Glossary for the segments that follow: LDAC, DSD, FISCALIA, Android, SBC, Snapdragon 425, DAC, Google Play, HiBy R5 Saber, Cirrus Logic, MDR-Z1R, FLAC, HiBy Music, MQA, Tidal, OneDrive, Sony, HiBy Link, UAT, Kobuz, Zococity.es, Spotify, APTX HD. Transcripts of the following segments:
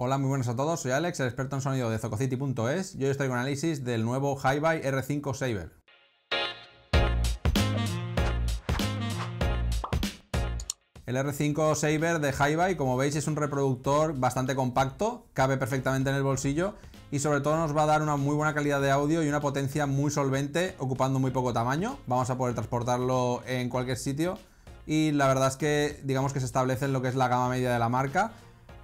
Hola, muy buenos a todos, soy Alex, el experto en sonido de Zococity.es, y hoy os traigo un análisis del nuevo HiBy R5 Saber. El R5 Saber de HiBy, como veis, es un reproductor bastante compacto, cabe perfectamente en el bolsillo y sobre todo nos va a dar una muy buena calidad de audio y una potencia muy solvente, ocupando muy poco tamaño. Vamos a poder transportarlo en cualquier sitio y la verdad es que digamos que se establece en lo que es la gama media de la marca,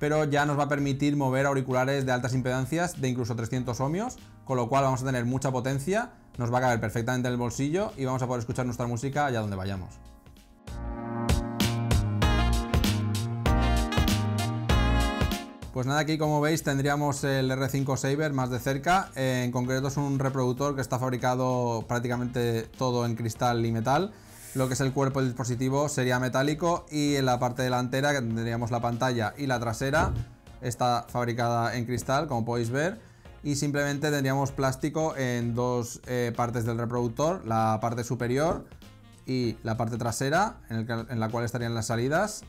pero ya nos va a permitir mover auriculares de altas impedancias de incluso 300 ohmios, con lo cual vamos a tener mucha potencia, nos va a caber perfectamente en el bolsillo y vamos a poder escuchar nuestra música allá donde vayamos. Pues nada, aquí como veis tendríamos el R5 Saber más de cerca. En concreto es un reproductor que está fabricado prácticamente todo en cristal y metal. Lo que es el cuerpo del dispositivo sería metálico y en la parte delantera, que tendríamos la pantalla y la trasera, está fabricada en cristal, como podéis ver, y simplemente tendríamos plástico en dos partes del reproductor, la parte superior y la parte trasera, en la cual estarían las salidas.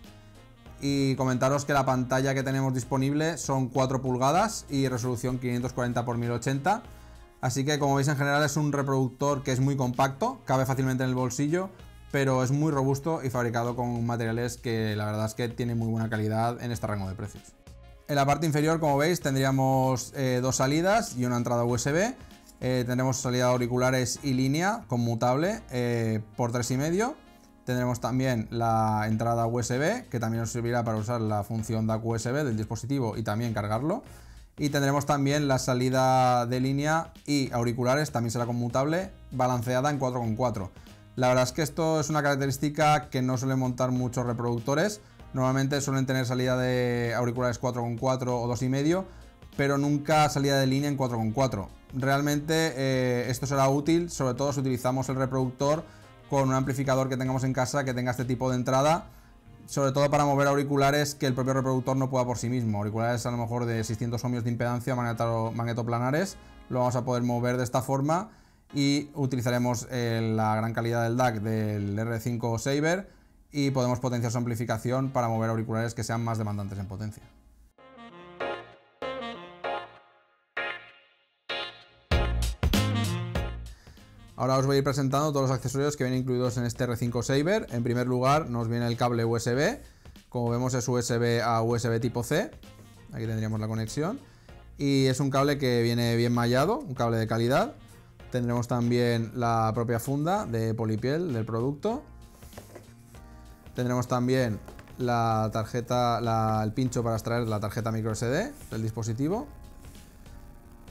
Y comentaros que la pantalla que tenemos disponible son 4 pulgadas y resolución 540x1080, así que como veis en general es un reproductor que es muy compacto, cabe fácilmente en el bolsillo, pero es muy robusto y fabricado con materiales que la verdad es que tiene muy buena calidad en este rango de precios. En la parte inferior, como veis, tendríamos dos salidas y una entrada USB. Tendremos salida de auriculares y línea conmutable por 3,5. Tendremos también la entrada USB, que también nos servirá para usar la función DAC USB del dispositivo y también cargarlo. Y tendremos también la salida de línea y auriculares, también será conmutable, balanceada en 4,4. La verdad es que esto es una característica que no suelen montar muchos reproductores. Normalmente suelen tener salida de auriculares 4,4 o 2,5, pero nunca salida de línea en 4,4. Realmente esto será útil, sobre todo si utilizamos el reproductor con un amplificador que tengamos en casa que tenga este tipo de entrada, sobre todo para mover auriculares que el propio reproductor no pueda por sí mismo. Auriculares a lo mejor de 600 ohmios de impedancia, magnetoplanares, lo vamos a poder mover de esta forma. Y utilizaremos la gran calidad del DAC del R5 Saber y podemos potenciar su amplificación para mover auriculares que sean más demandantes en potencia. Ahora os voy a ir presentando todos los accesorios que vienen incluidos en este R5 Saber. En primer lugar nos viene el cable USB, como vemos es USB a USB tipo C, aquí tendríamos la conexión, y es un cable que viene bien mallado, un cable de calidad. Tendremos también la propia funda de polipiel del producto. Tendremos también la tarjeta, el pincho para extraer la tarjeta microSD del dispositivo.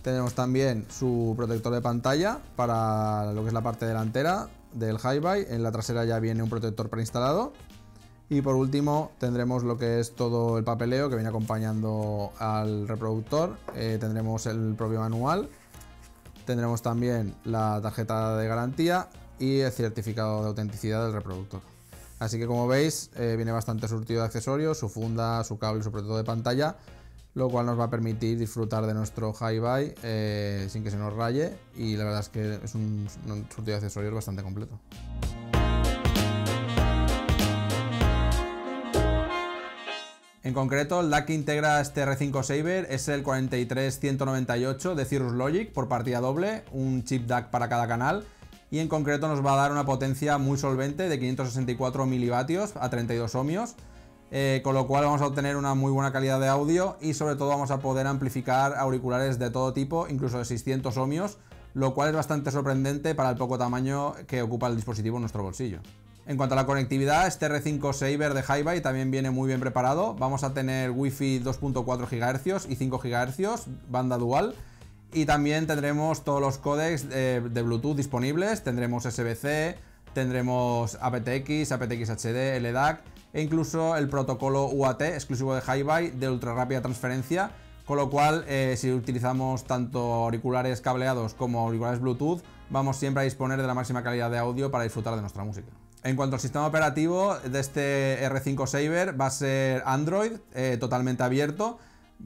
Tenemos también su protector de pantalla para lo que es la parte delantera del HiBy. En la trasera ya viene un protector preinstalado. Y por último tendremos lo que es todo el papeleo que viene acompañando al reproductor. Tendremos el propio manual. Tendremos también la tarjeta de garantía y el certificado de autenticidad del reproductor. Así que como veis viene bastante surtido de accesorios, su funda, su cable, su protector de pantalla, lo cual nos va a permitir disfrutar de nuestro HiBy sin que se nos raye, y la verdad es que es un surtido de accesorios bastante completo. En concreto, el DAC que integra este R5 Saber es el 43198 de Cirrus Logic por partida doble, un chip DAC para cada canal, y en concreto nos va a dar una potencia muy solvente de 564 milivatios a 32 ohmios, con lo cual vamos a obtener una muy buena calidad de audio y sobre todo vamos a poder amplificar auriculares de todo tipo, incluso de 600 ohmios, lo cual es bastante sorprendente para el poco tamaño que ocupa el dispositivo en nuestro bolsillo. En cuanto a la conectividad, este R5 Saber de HiBy también viene muy bien preparado. Vamos a tener Wi-Fi 2.4 GHz y 5 GHz, banda dual, y también tendremos todos los códecs de Bluetooth disponibles. Tendremos SBC, tendremos APTX, APTX HD, LDAC e incluso el protocolo UAT exclusivo de HiBy de ultra rápida transferencia, con lo cual si utilizamos tanto auriculares cableados como auriculares Bluetooth, vamos siempre a disponer de la máxima calidad de audio para disfrutar de nuestra música. En cuanto al sistema operativo de este R5 Saber, va a ser Android totalmente abierto,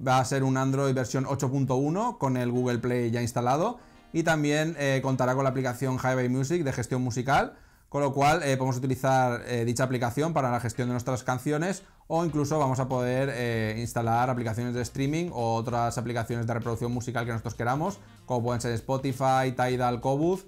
va a ser un Android versión 8.1 con el Google Play ya instalado, y también contará con la aplicación HiBy Music de gestión musical, con lo cual podemos utilizar dicha aplicación para la gestión de nuestras canciones, o incluso vamos a poder instalar aplicaciones de streaming o otras aplicaciones de reproducción musical que nosotros queramos, como pueden ser Spotify, Tidal, Kobuz.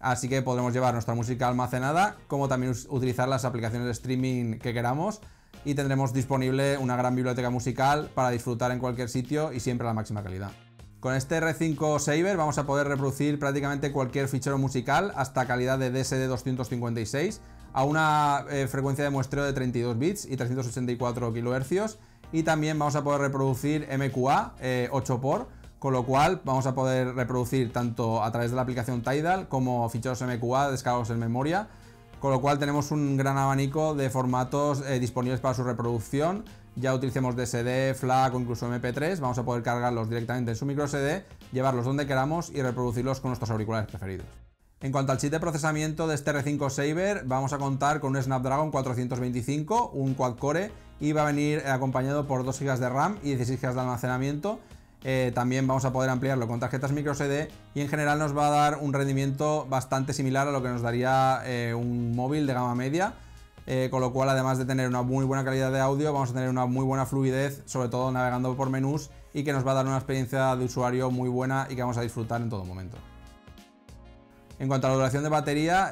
Así que podremos llevar nuestra música almacenada, como también utilizar las aplicaciones de streaming que queramos, y tendremos disponible una gran biblioteca musical para disfrutar en cualquier sitio y siempre a la máxima calidad. Con este R5 Saber vamos a poder reproducir prácticamente cualquier fichero musical hasta calidad de DSD 256 a una frecuencia de muestreo de 32 bits y 384 kHz, y también vamos a poder reproducir MQA 8x, con lo cual vamos a poder reproducir tanto a través de la aplicación Tidal como ficheros MQA descargados en memoria, con lo cual tenemos un gran abanico de formatos disponibles para su reproducción. Ya utilicemos DSD, FLAC o incluso MP3, vamos a poder cargarlos directamente en su microSD, llevarlos donde queramos y reproducirlos con nuestros auriculares preferidos. En cuanto al chip de procesamiento de este R5 Saber, vamos a contar con un Snapdragon 425, un quad-core, y va a venir acompañado por 2 GB de RAM y 16 GB de almacenamiento. También vamos a poder ampliarlo con tarjetas microSD, y en general nos va a dar un rendimiento bastante similar a lo que nos daría un móvil de gama media, con lo cual, además de tener una muy buena calidad de audio, vamos a tener una muy buena fluidez, sobre todo navegando por menús, y que nos va a dar una experiencia de usuario muy buena y que vamos a disfrutar en todo momento. En cuanto a la duración de batería,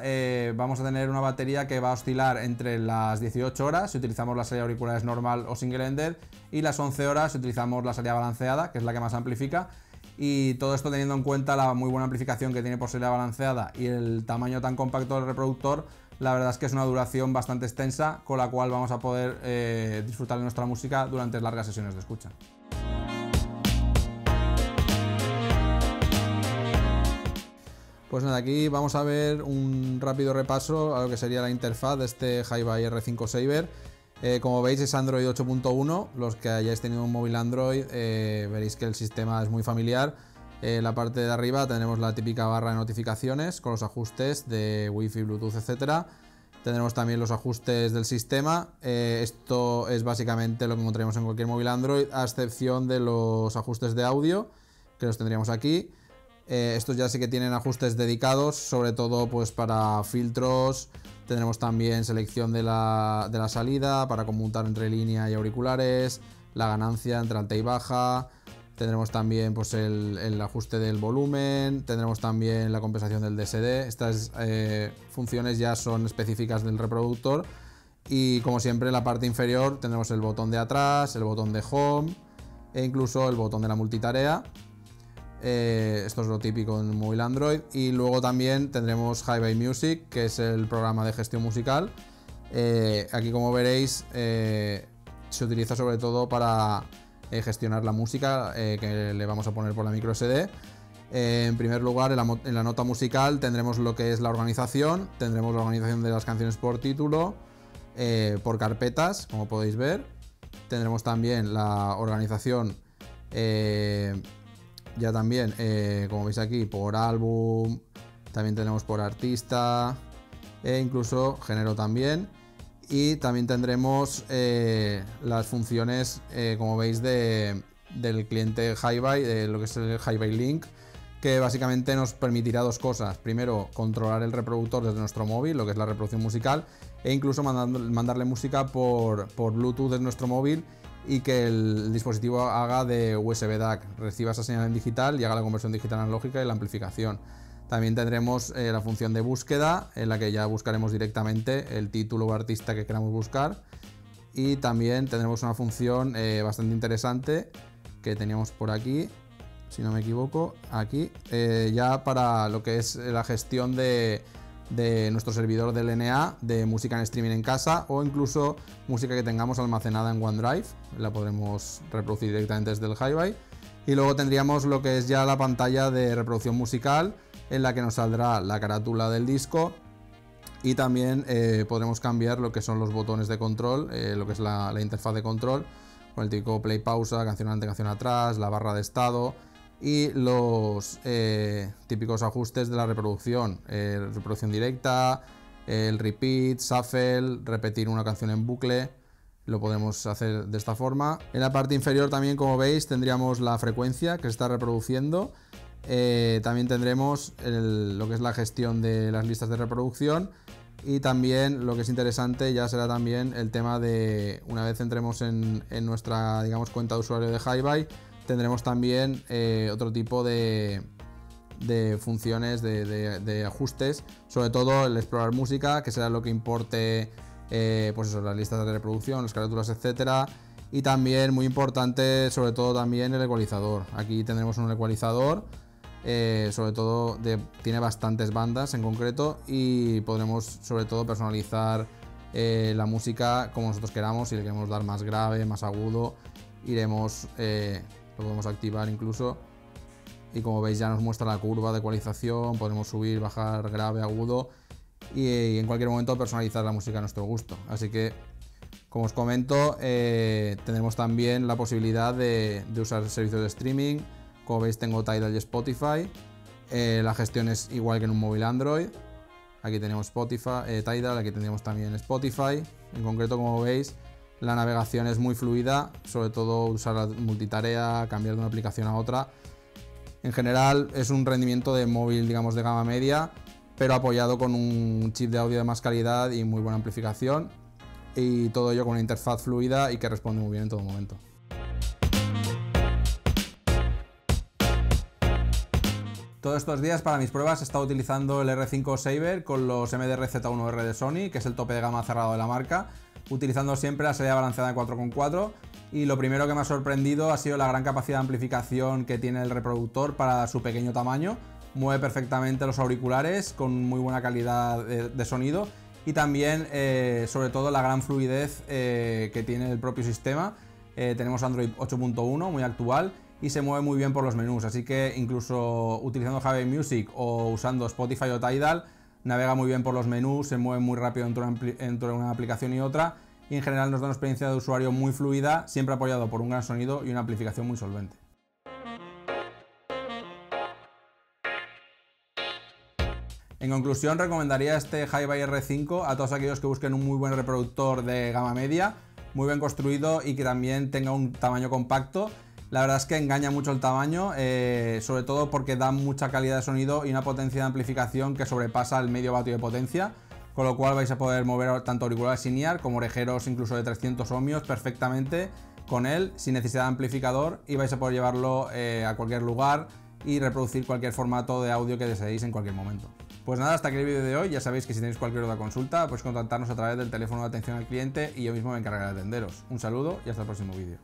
vamos a tener una batería que va a oscilar entre las 18 horas si utilizamos la serie auriculares normal o single-ended, y las 11 horas si utilizamos la serie balanceada, que es la que más amplifica, y todo esto teniendo en cuenta la muy buena amplificación que tiene por serie balanceada y el tamaño tan compacto del reproductor. La verdad es que es una duración bastante extensa, con la cual vamos a poder disfrutar de nuestra música durante largas sesiones de escucha. Pues nada, aquí vamos a ver un rápido repaso a lo que sería la interfaz de este HiBy R5 Saber. Como veis, es Android 8.1, los que hayáis tenido un móvil Android veréis que el sistema es muy familiar. En la parte de arriba tenemos la típica barra de notificaciones con los ajustes de Wi-Fi, Bluetooth, etc. Tendremos también los ajustes del sistema. Esto es básicamente lo que encontraremos en cualquier móvil Android, a excepción de los ajustes de audio, que los tendríamos aquí. Estos ya sí que tienen ajustes dedicados, sobre todo pues para filtros. Tendremos también selección de la salida para conmutar entre línea y auriculares, la ganancia entre alta y baja. Tendremos también pues el ajuste del volumen, tendremos también la compensación del DSD. Estas funciones ya son específicas del reproductor, y como siempre en la parte inferior tendremos el botón de atrás, el botón de home e incluso el botón de la multitarea. Esto es lo típico en el móvil Android. Y luego también tendremos HiBy Music, que es el programa de gestión musical. Aquí, como veréis, se utiliza sobre todo para gestionar la música que le vamos a poner por la microSD. En primer lugar, en la nota musical tendremos lo que es la organización. Tendremos la organización de las canciones por título, por carpetas, como podéis ver. Tendremos también la organización ya también, como veis aquí, por álbum. También tenemos por artista e incluso género también. Y también tendremos las funciones, como veis, del cliente HiBy, de lo que es el HiBy Link, que básicamente nos permitirá dos cosas. Primero, controlar el reproductor desde nuestro móvil, lo que es la reproducción musical, e incluso mandarle música por Bluetooth desde nuestro móvil, y que el dispositivo haga de USB DAC, reciba esa señal en digital y haga la conversión digital analógica y la amplificación. También tendremos la función de búsqueda, en la que ya buscaremos directamente el título o artista que queramos buscar. Y también tendremos una función bastante interesante que teníamos por aquí, si no me equivoco, aquí, ya para lo que es la gestión de nuestro servidor de LNA, de música en streaming en casa, o incluso música que tengamos almacenada en OneDrive, la podremos reproducir directamente desde el HiBy. Y luego tendríamos lo que es ya la pantalla de reproducción musical, en la que nos saldrá la carátula del disco, y también podremos cambiar lo que son los botones de control, lo que es la interfaz de control, con el típico play, pausa, canción adelante, canción atrás, la barra de estado y los típicos ajustes de la reproducción, reproducción directa, el repeat, shuffle, repetir una canción en bucle. Lo podemos hacer de esta forma. En la parte inferior también, como veis, tendríamos la frecuencia que se está reproduciendo. También tendremos lo que es la gestión de las listas de reproducción, Y también lo que es interesante ya será también el tema de, una vez entremos en nuestra, digamos, cuenta de usuario de HiBy, tendremos también otro tipo de funciones de ajustes, sobre todo el explorar música, que será lo que importe pues eso, las listas de reproducción, las carátulas, etcétera. Y también muy importante, sobre todo también el ecualizador. Aquí tendremos un ecualizador sobre todo tiene bastantes bandas en concreto, y podremos sobre todo personalizar la música como nosotros queramos. Si le queremos dar más grave, más agudo, iremos lo podemos activar incluso. Y como veis ya nos muestra la curva de ecualización, podemos subir, bajar grave, agudo y en cualquier momento personalizar la música a nuestro gusto. Así que, como os comento, tenemos también la posibilidad de usar servicios de streaming. Como veis tengo Tidal y Spotify. La gestión es igual que en un móvil Android. Aquí tenemos Spotify, Tidal, aquí tendríamos también Spotify. En concreto, como veis, la navegación es muy fluida, sobre todo usar la multitarea, cambiar de una aplicación a otra. En general es un rendimiento de móvil, digamos, de gama media, pero apoyado con un chip de audio de más calidad y muy buena amplificación, y todo ello con una interfaz fluida y que responde muy bien en todo momento. Todos estos días para mis pruebas he estado utilizando el R5 Saber con los MDR-Z1R de Sony, que es el tope de gama cerrado de la marca, utilizando siempre la salida balanceada 4.4, y lo primero que me ha sorprendido ha sido la gran capacidad de amplificación que tiene el reproductor para su pequeño tamaño. Mueve perfectamente los auriculares con muy buena calidad de sonido, y también sobre todo la gran fluidez que tiene el propio sistema. Tenemos Android 8.1 muy actual y se mueve muy bien por los menús, así que incluso utilizando HiBy Music o usando Spotify o Tidal, navega muy bien por los menús, se mueve muy rápido entre una aplicación y otra, y en general nos da una experiencia de usuario muy fluida, siempre apoyado por un gran sonido y una amplificación muy solvente. En conclusión, recomendaría este HiBy R5 a todos aquellos que busquen un muy buen reproductor de gama media, muy bien construido y que también tenga un tamaño compacto. La verdad es que engaña mucho el tamaño, sobre todo porque da mucha calidad de sonido y una potencia de amplificación que sobrepasa el medio vatio de potencia, con lo cual vais a poder mover tanto auriculares in-ear como orejeros incluso de 300 ohmios perfectamente con él, sin necesidad de amplificador, y vais a poder llevarlo a cualquier lugar y reproducir cualquier formato de audio que deseéis en cualquier momento. Pues nada, hasta aquí el vídeo de hoy. Ya sabéis que si tenéis cualquier otra consulta podéis contactarnos a través del teléfono de atención al cliente y yo mismo me encargaré de atenderos. Un saludo y hasta el próximo vídeo.